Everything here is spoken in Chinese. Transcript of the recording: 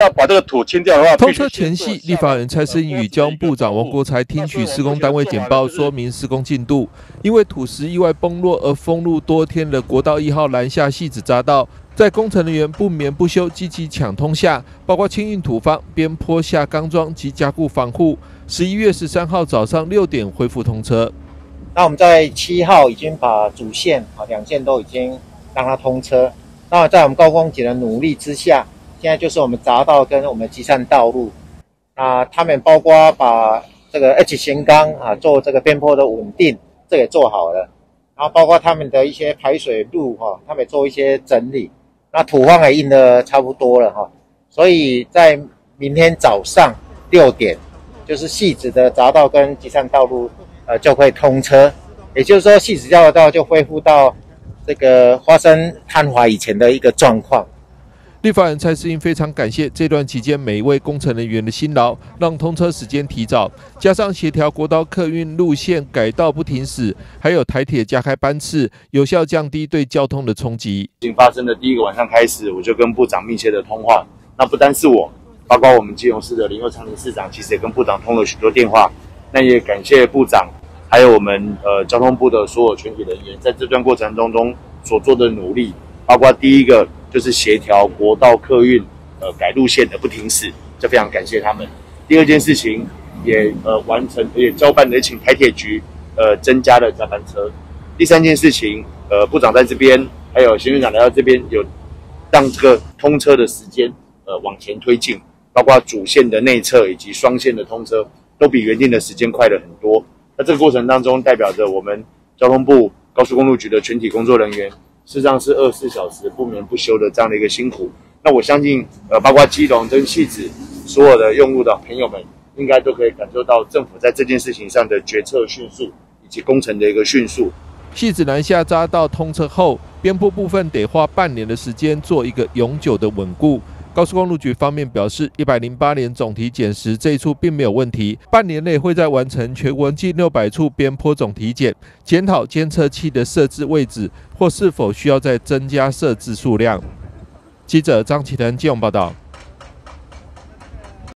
要把这个土清掉的话，通车前夕，立法委员蔡生宇将部长王国材听取施工单位简报，说明施工进度。因为土石意外崩落而封路多天的国道1号拦下戏子匝道，在工程人员不眠不休、积极抢通下，包括清运土方、边坡下钢桩及加固防护。11月13号早上6点恢复通车。那我们在7号已经把主线2线都已经让它通车。那在我们高光姐的努力之下。 现在就是我们匝道跟我们集散道路，他们包括把这个 H 型钢做这个边坡的稳定，这也做好了，然后包括他们的一些排水路他们也做一些整理，那土方也印的差不多了所以在明天早上6点，就是汐止的匝道跟集散道路就会通车，也就是说汐止交流道就恢复到这个发生坍滑以前的一个状况。 立法委员蔡世英非常感谢这段期间每一位工程人员的辛劳，让通车时间提早，加上协调国道客运路线改道不停驶，还有台铁加开班次，有效降低对交通的冲击。事情发生的第一个晚上开始，我就跟部长密切的通话，那不单是我，包括我们基隆市的林右昌林市长，其实也跟部长通了许多电话。那也感谢部长，还有我们交通部的所有全体人员，在这段过程中所做的努力，包括第一个。 就是协调国道客运，改路线的不停驶，就非常感谢他们。第二件事情也完成，也交办也请台铁局增加了加班车。第三件事情，部长在这边，还有行政长来到这边，有让这个通车的时间往前推进，包括主线的内侧以及双线的通车，都比原定的时间快了很多。那这个过程当中，代表着我们交通部高速公路局的全体工作人员。 事实上是24小时不眠不休的这样的一个辛苦，那我相信，包括基隆跟汐止所有的用户的朋友们，应该都可以感受到政府在这件事情上的决策迅速以及工程的一个迅速。汐止南下匝道通车后，边坡部分得花半年的时间做一个永久的稳固。高速公路局方面表示，108年总体检时这一处并没有问题，半年内会再完成全国近600处边坡总体检，检讨监测器的设置位置。 或是否需要再增加设置数量？记者张启腾、基隆报道。